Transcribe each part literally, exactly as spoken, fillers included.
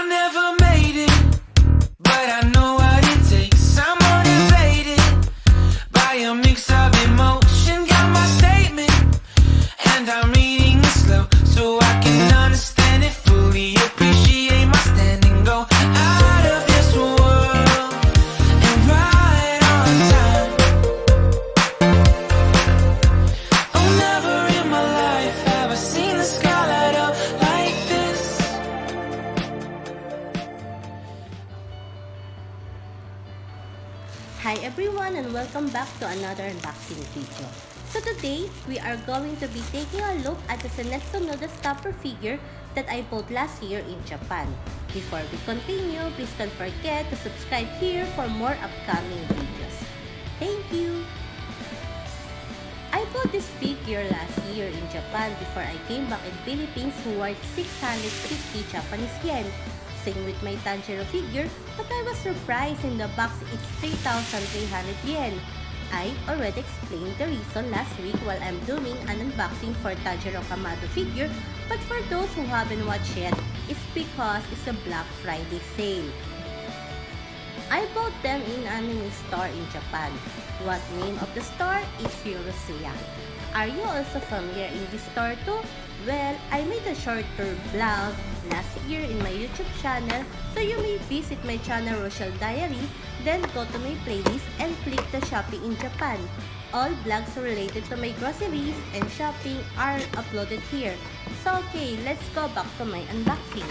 I never made it, but I know what it takes. I'm motivated by a mix of emotion. Got my statement, and I'm reading it slow, so I can understand it fully. Appreciate my standing, go out of this world and right on time. Oh, never in my life have I seen the sky light up like this. Hi everyone, and welcome back to another unboxing video. So today, we are going to be taking a look at the Zenitsu Noodle Stopper figure that I bought last year in Japan. Before we continue, please don't forget to subscribe here for more upcoming videos. Thank you! I bought this figure last year in Japan before I came back in Philippines worth six hundred fifty Japanese yen. Same with my Tanjiro figure, but I was surprised in the box it's three thousand three hundred yen. I already explained the reason last week while I'm doing an unboxing for Tanjiro Kamado figure, but for those who haven't watched yet, it's because it's a Black Friday sale. I bought them in an anime store in Japan. What name of the store is Yurusuya. Are you also familiar in this store too? Well, I made a shorter vlog last year in my YouTube channel, so you may visit my channel Rochelle Diary, then go to my playlist and click the shopping in Japan. All vlogs related to my groceries and shopping are uploaded here. So okay, let's go back to my unboxing.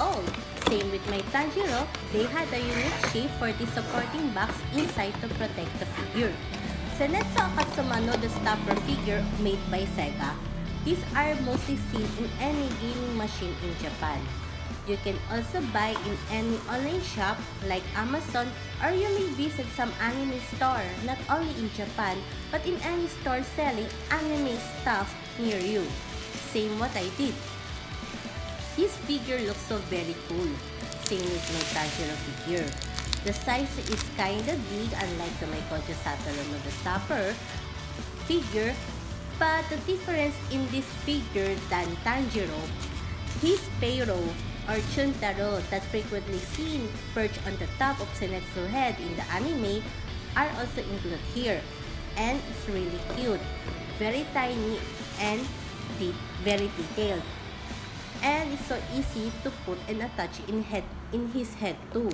Oh, same with my Tanjiro, they had a unique shape for the supporting box inside to protect the figure. Zenitsu Agatsuma Noodle Stopper figure made by Sega. These are mostly seen in any gaming machine in Japan. You can also buy in any online shop like Amazon, or you may visit some anime store not only in Japan but in any store selling anime stuff near you. Same what I did. This figure looks so very cool. Same with my Tanjiro figure. The size is kinda big unlike the Kojo Satoru Noodle Stopper figure, but the difference in this figure than Tanjiro, his Peiro or Chuntaro that frequently seen perched on the top of Zenitsu's head in the anime are also included here, and it's really cute, very tiny and de very detailed. And it's so easy to put and attach in head in his head too.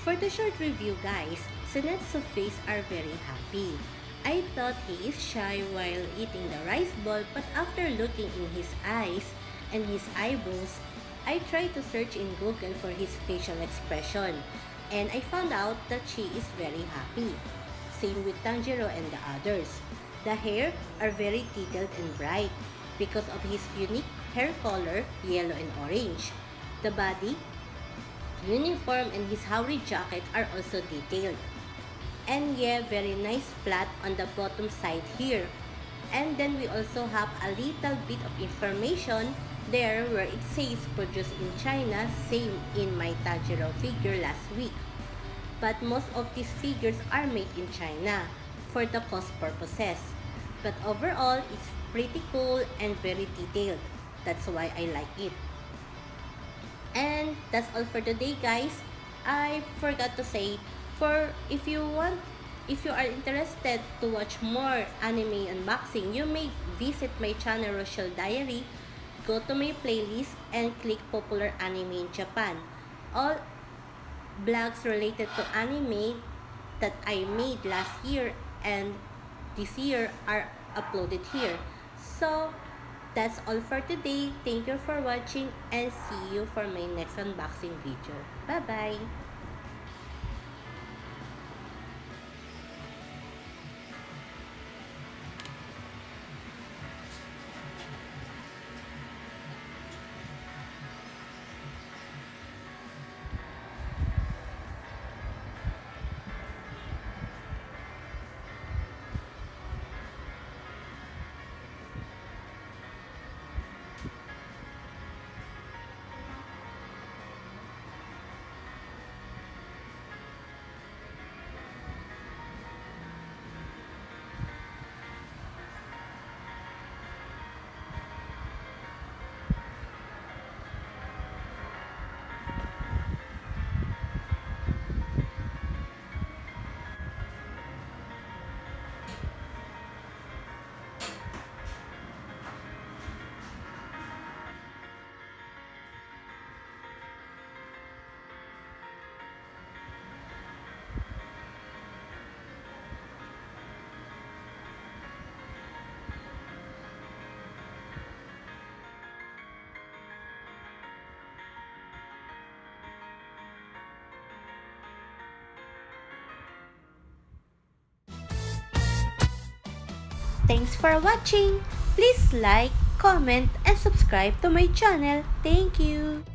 For the short review guys, Zenitsu's face are very happy. I thought he is shy while eating the rice ball, but after looking in his eyes and his eyebrows, I tried to search in Google for his facial expression, and I found out that she is very happy. Same with Tanjiro and the others. The hair are very detailed and bright because of his unique hair color, yellow and orange. The body, uniform and his Haori jacket are also detailed, and yeah, very nice flat on the bottom side here. And then we also have a little bit of information there where it says produced in China, same in my Tanjiro figure last week, but most of these figures are made in China for the cost purposes, but overall it's pretty cool and very detailed. That's why I like it. And that's all for today, guys. I forgot to say, for if you want if you are interested to watch more anime unboxing, you may visit my channel Rochelle Diary, go to my playlist, and click popular anime in Japan. All blogs related to anime that I made last year and this year are uploaded here. So that's all for today. Thank you for watching and see you for my next unboxing video. Bye bye. Thanks for watching. Please like, comment, and subscribe to my channel. Thank you.